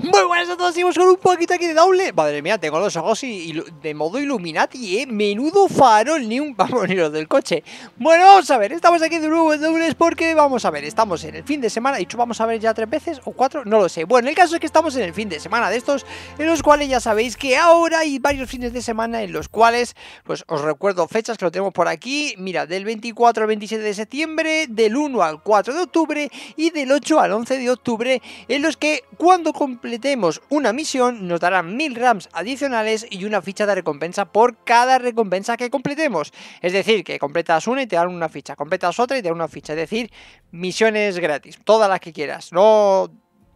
Muy buenas a todos, seguimos con un poquito aquí de doble. Madre mía, tengo los ojos y de modo Illuminati, menudo farol, ni un vamos ni los del coche. Bueno, vamos a ver, estamos aquí de nuevo en dobles porque vamos a ver, estamos en el fin de semana. Y vamos a ver ya 3 veces o 4, no lo sé. Bueno, el caso es que estamos en el fin de semana de estos, en los cuales ya sabéis que ahora hay varios fines de semana en los cuales, pues os recuerdo fechas que lo tenemos por aquí. Mira, del 24 al 27 de septiembre, del 1 al 4 de octubre y del 8 al 11 de octubre, en los que cuando completemos una misión nos darán 1000 rams adicionales y una ficha de recompensa por cada recompensa que completemos. Es decir, que completas una y te dan una ficha, completas otra y te dan una ficha. Es decir, misiones gratis, todas las que quieras, no...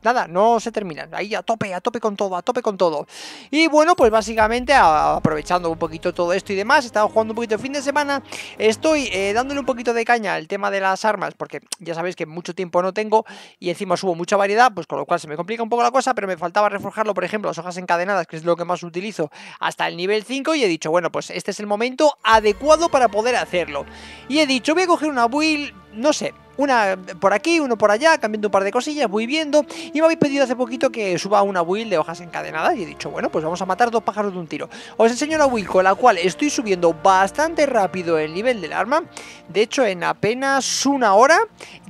Nada, no se terminan, ahí a tope con todo, a tope con todo. Y bueno, pues básicamente aprovechando un poquito todo esto y demás, he estado jugando un poquito el fin de semana. Estoy dándole un poquito de caña al tema de las armas, porque ya sabéis que mucho tiempo no tengo. Y encima subo mucha variedad, pues con lo cual se me complica un poco la cosa. Pero me faltaba reforjarlo, por ejemplo, las hojas encadenadas, que es lo que más utilizo, hasta el nivel 5. Y he dicho, bueno, pues este es el momento adecuado para poder hacerlo. Y he dicho, voy a coger una build, no sé, una por aquí, uno por allá, cambiando un par de cosillas, voy viendo. Y me habéis pedido hace poquito que suba una build de hojas encadenadas y he dicho, bueno, pues vamos a matar dos pájaros de un tiro. Os enseño la build con la cual estoy subiendo bastante rápido el nivel del arma. De hecho, en apenas una hora,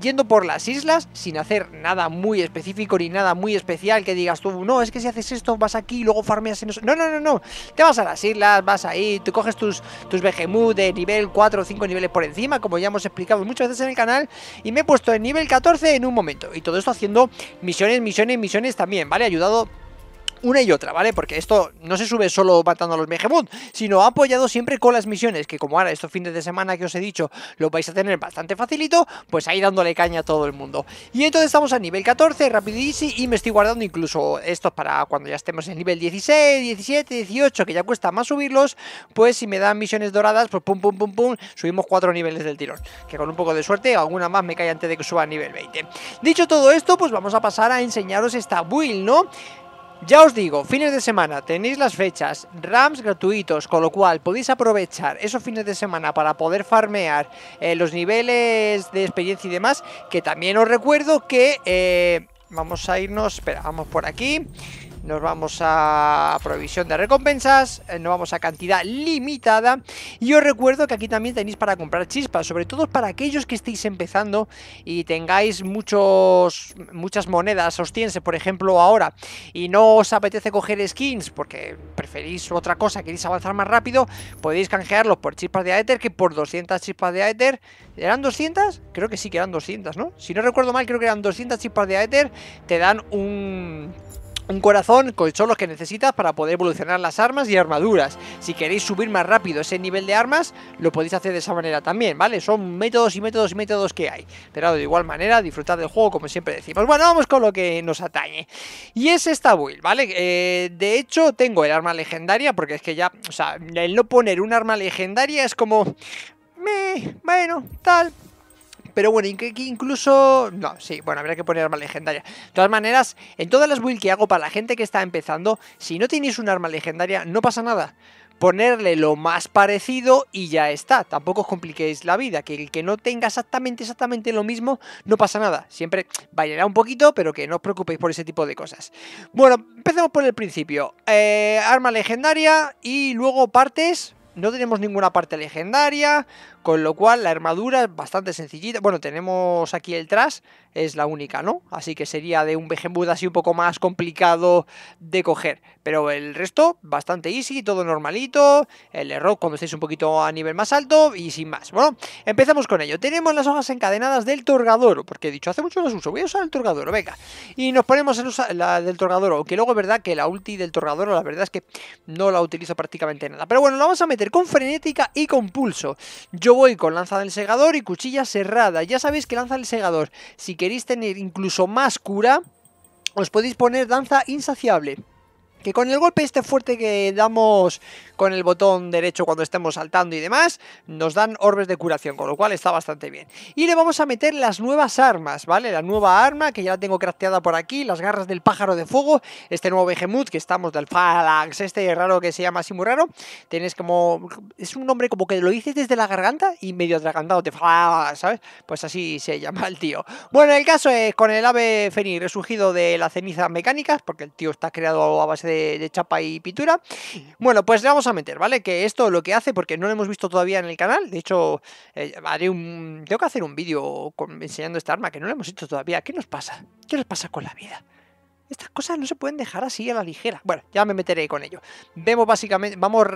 yendo por las islas, sin hacer nada muy específico ni nada muy especial que digas tú, no, es que si haces esto, vas aquí y luego farmeas en eso. No, no, no, no, te vas a las islas, vas ahí, tú coges tus behemoth de nivel 4 o 5 niveles por encima, como ya hemos explicado muchas veces en el canal. Y me he puesto en nivel 14 en un momento. Y todo esto haciendo misiones, misiones, misiones también, ¿vale? Ayudado una y otra, ¿vale? Porque esto no se sube solo matando a los Behemoth, sino apoyado siempre con las misiones, que como ahora estos fines de semana que os he dicho, lo vais a tener bastante facilito, pues ahí dándole caña a todo el mundo. Y entonces estamos a nivel 14, rápido y easy, y me estoy guardando incluso estos para cuando ya estemos en nivel 16, 17, 18, que ya cuesta más subirlos, pues si me dan misiones doradas, pues pum, pum, pum, pum, subimos 4 niveles del tirón, que con un poco de suerte alguna más me cae antes de que suba a nivel 20. Dicho todo esto, pues vamos a pasar a enseñaros esta build, ¿no? Ya os digo, fines de semana, tenéis las fechas, rams gratuitos, con lo cual podéis aprovechar esos fines de semana para poder farmear los niveles de experiencia y demás, que también os recuerdo que vamos a irnos, espera, vamos por aquí, nos vamos a provisión de recompensas, nos vamos a cantidad limitada. Y os recuerdo que aquí también tenéis para comprar chispas, sobre todo para aquellos que estéis empezando y tengáis muchas monedas ostiense, por ejemplo, ahora, y no os apetece coger skins porque preferís otra cosa, queréis avanzar más rápido, podéis canjearlos por chispas de Aether, que por 200 chispas de Aether, ¿eran 200? Creo que sí que eran 200, ¿no? Si no recuerdo mal, creo que eran 200 chispas de Aether, te dan un corazón con los que necesitas para poder evolucionar las armas y armaduras. Si queréis subir más rápido ese nivel de armas, lo podéis hacer de esa manera también, ¿vale? Son métodos y métodos y métodos que hay. Pero de igual manera, disfrutad del juego, como siempre decimos. Bueno, vamos con lo que nos atañe. Y es esta build, ¿vale? De hecho, tengo el arma legendaria, porque es que ya, o sea, el no poner un arma legendaria es como... bueno, tal... Pero bueno, incluso... No, sí, bueno, habrá que poner arma legendaria. De todas maneras, en todas las builds que hago para la gente que está empezando, si no tenéis un arma legendaria, no pasa nada. Ponerle lo más parecido y ya está. Tampoco os compliquéis la vida, que el que no tenga exactamente lo mismo, no pasa nada. Siempre variará un poquito, pero que no os preocupéis por ese tipo de cosas. Bueno, empecemos por el principio. Arma legendaria y luego partes... No tenemos ninguna parte legendaria, con lo cual la armadura es bastante sencillita. Bueno, tenemos aquí el tras, es la única, ¿no? Así que sería de un Behemoth así un poco más complicado de coger. Pero el resto, bastante easy, todo normalito. El error cuando estéis un poquito a nivel más alto y sin más. Bueno, empezamos con ello. Tenemos las hojas encadenadas del Torgadoro, porque he dicho, hace mucho las uso, voy a usar el Torgadoro, venga. Y nos ponemos en la del Torgadoro, aunque luego es verdad que la ulti del Torgadoro, la verdad es que no la utilizo prácticamente nada. Pero bueno, la vamos a meter con frenética y con pulso. Yo voy con lanza del segador y cuchilla serrada. Ya sabéis que lanza del segador, si queréis tener incluso más cura, os podéis poner danza insaciable. Que con el golpe este fuerte que damos con el botón derecho cuando estemos saltando y demás, nos dan orbes de curación, con lo cual está bastante bien. Y le vamos a meter las nuevas armas, ¿vale? La nueva arma, que ya la tengo crafteada por aquí, las garras del pájaro de fuego, este nuevo behemoth que estamos del Phalanx, este raro que se llama así muy raro. Tienes como... es un nombre como que lo dices desde la garganta y medio atragantado te Phalanx, ¿sabes? Pues así se llama el tío. Bueno, el caso es con el ave Fenir resurgido de las cenizas mecánicas, porque el tío está creado a base de chapa y pintura. Bueno, pues le vamos a meter, ¿vale? Que esto lo que hace, porque no lo hemos visto todavía en el canal. De hecho, haré un... tengo que hacer un vídeo enseñando esta arma, que no lo hemos hecho todavía. ¿Qué nos pasa? ¿Qué nos pasa con la vida? Estas cosas no se pueden dejar así a la ligera. Bueno, ya me meteré con ello. Vemos básicamente... vamos...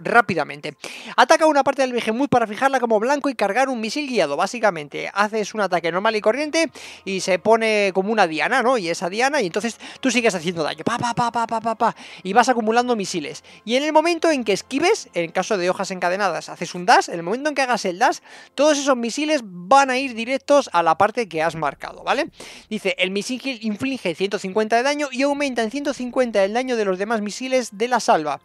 rápidamente. Ataca una parte del behemoth para fijarla como blanco y cargar un misil guiado. Básicamente, haces un ataque normal y corriente y se pone como una diana, ¿no? Y esa diana, y entonces tú sigues haciendo daño. Pa, pa, pa, pa, pa, pa, pa. Y vas acumulando misiles. Y en el momento en que esquives, en caso de hojas encadenadas, haces un dash. En el momento en que hagas el dash, todos esos misiles van a ir directos a la parte que has marcado, ¿vale? Dice, el misil inflige 150 de daño y aumenta en 150 el daño de los demás misiles de la salva.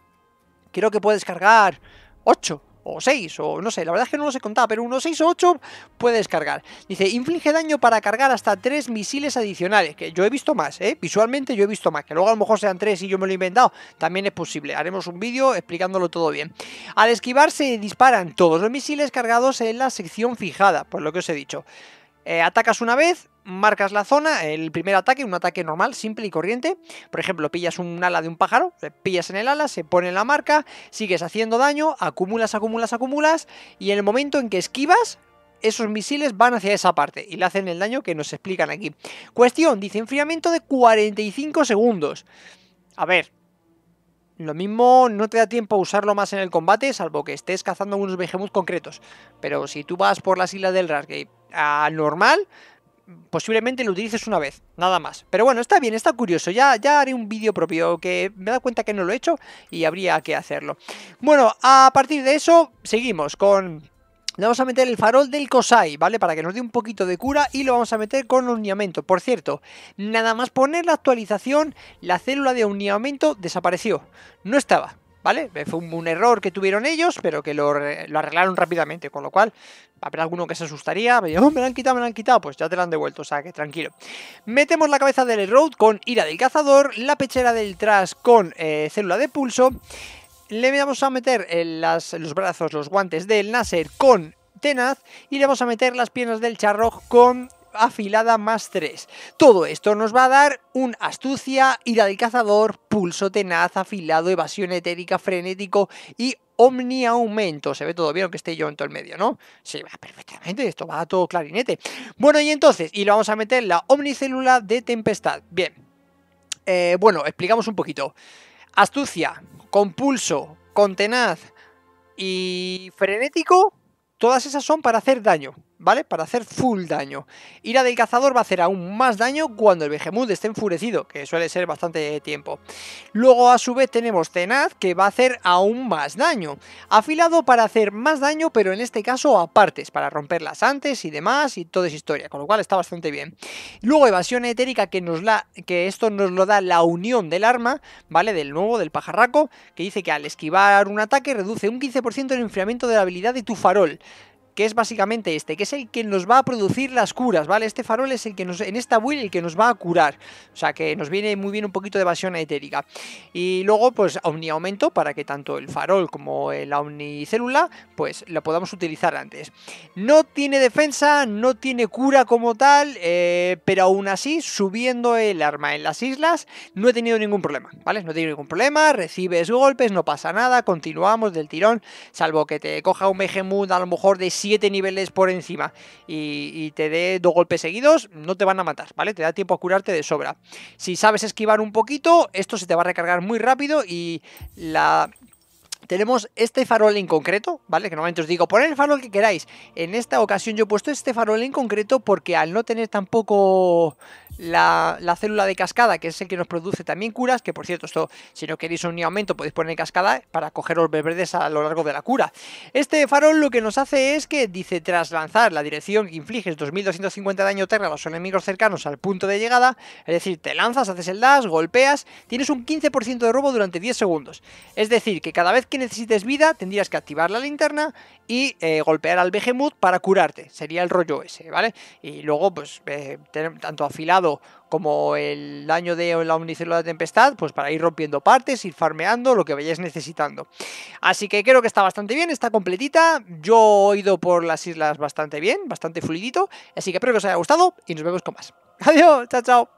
Creo que puedes cargar 8 o 6 o no sé, la verdad es que no los he contado, pero unos 6 o 8 puedes cargar. Dice, inflige daño para cargar hasta 3 misiles adicionales, que yo he visto más, ¿eh? Visualmente yo he visto más, que luego a lo mejor sean 3 y yo me lo he inventado, también es posible. Haremos un vídeo explicándolo todo bien. Al esquivar se disparan todos los misiles cargados en la sección fijada, por lo que os he dicho. Atacas una vez, marcas la zona, el primer ataque, un ataque normal, simple y corriente. Por ejemplo, pillas un ala de un pájaro, le pillas en el ala, se pone en la marca, sigues haciendo daño, acumulas, acumulas, acumulas, y en el momento en que esquivas, esos misiles van hacia esa parte y le hacen el daño que nos explican aquí. Cuestión, dice, enfriamiento de 45 segundos. A ver... lo mismo no te da tiempo a usarlo más en el combate, salvo que estés cazando unos behemoth concretos. Pero si tú vas por las islas del Ramsgate a normal, posiblemente lo utilices una vez, nada más. Pero bueno, está bien, está curioso. Ya haré un vídeo propio, que me he dado cuenta que no lo he hecho y habría que hacerlo. Bueno, a partir de eso, seguimos con... le vamos a meter el farol del Kosai, ¿vale? Para que nos dé un poquito de cura, y lo vamos a meter con horneamiento. Por cierto, nada más poner la actualización, la célula de horneamiento desapareció. No estaba, ¿vale? Fue un error que tuvieron ellos, pero que lo arreglaron rápidamente. Con lo cual, habrá alguno que se asustaría. Me dijo, oh, me la han quitado, me la han quitado. Pues ya te la han devuelto, o sea que tranquilo. Metemos la cabeza del Road con ira del cazador, la pechera del Trash con célula de pulso. Le vamos a meter los brazos, los guantes del Nasser con tenaz, y le vamos a meter las piernas del Charro con afilada más 3. Todo esto nos va a dar un astucia, ira del cazador, pulso tenaz, afilado, evasión etérica, frenético y omni aumento. Se ve todo bien, aunque esté yo en todo el medio, ¿no? Sí, va perfectamente, esto va a todo clarinete. Bueno, y entonces, y le vamos a meter la omnicélula de tempestad. Bien, bueno, explicamos un poquito. Astucia, con pulso, con tenaz y frenético, todas esas son para hacer daño, ¿vale? Para hacer full daño. Ira del cazador va a hacer aún más daño cuando el behemoth esté enfurecido, que suele ser bastante tiempo. Luego a su vez tenemos tenaz, que va a hacer aún más daño. Afilado para hacer más daño, pero en este caso a partes, para romperlas antes y demás, y toda esa historia, con lo cual está bastante bien. Luego evasión etérica, que esto nos lo da la unión del arma, ¿vale? Del nuevo, del pajarraco, que dice que al esquivar un ataque reduce un 15% el enfriamiento de la habilidad de tu farol. Que es básicamente este, que es el que nos va a producir las curas, ¿vale? Este farol es el que nos, en esta build, el que nos va a curar. O sea, que nos viene muy bien un poquito de evasión etérica. Y luego, pues, omni aumento, para que tanto el farol como la omnicélula, pues, la podamos utilizar antes. No tiene defensa, no tiene cura como tal, pero aún así, subiendo el arma en las islas, no he tenido ningún problema, ¿vale? No he tenido ningún problema, recibes golpes, no pasa nada, continuamos del tirón, salvo que te coja un behemoth a lo mejor de 7 niveles por encima y te dé 2 golpes seguidos, no te van a matar, ¿vale? Te da tiempo a curarte de sobra. Si sabes esquivar un poquito, esto se te va a recargar muy rápido y la... tenemos este farol en concreto, ¿vale? Que normalmente os digo, poned el farol que queráis. En esta ocasión yo he puesto este farol en concreto porque al no tener tampoco la célula de cascada, que es el que nos produce también curas, que por cierto, esto, si no queréis un aumento, podéis poner cascada para coger los verdes a lo largo de la cura. Este farol lo que nos hace es que dice, tras lanzar la dirección que infliges 2250 daño terra a los enemigos cercanos al punto de llegada, es decir, te lanzas, haces el dash, golpeas, tienes un 15% de robo durante 10 segundos. Es decir, que cada vez que necesites vida, tendrías que activar la linterna y golpear al Behemoth para curarte. Sería el rollo ese, ¿vale? Y luego, pues, tener tanto afilado como el daño de la omnicélula de tempestad, pues para ir rompiendo partes, ir farmeando, lo que vayáis necesitando. Así que creo que está bastante bien, está completita. Yo he ido por las islas bastante bien, bastante fluidito. Así que espero que os haya gustado y nos vemos con más. Adiós, chao, chao.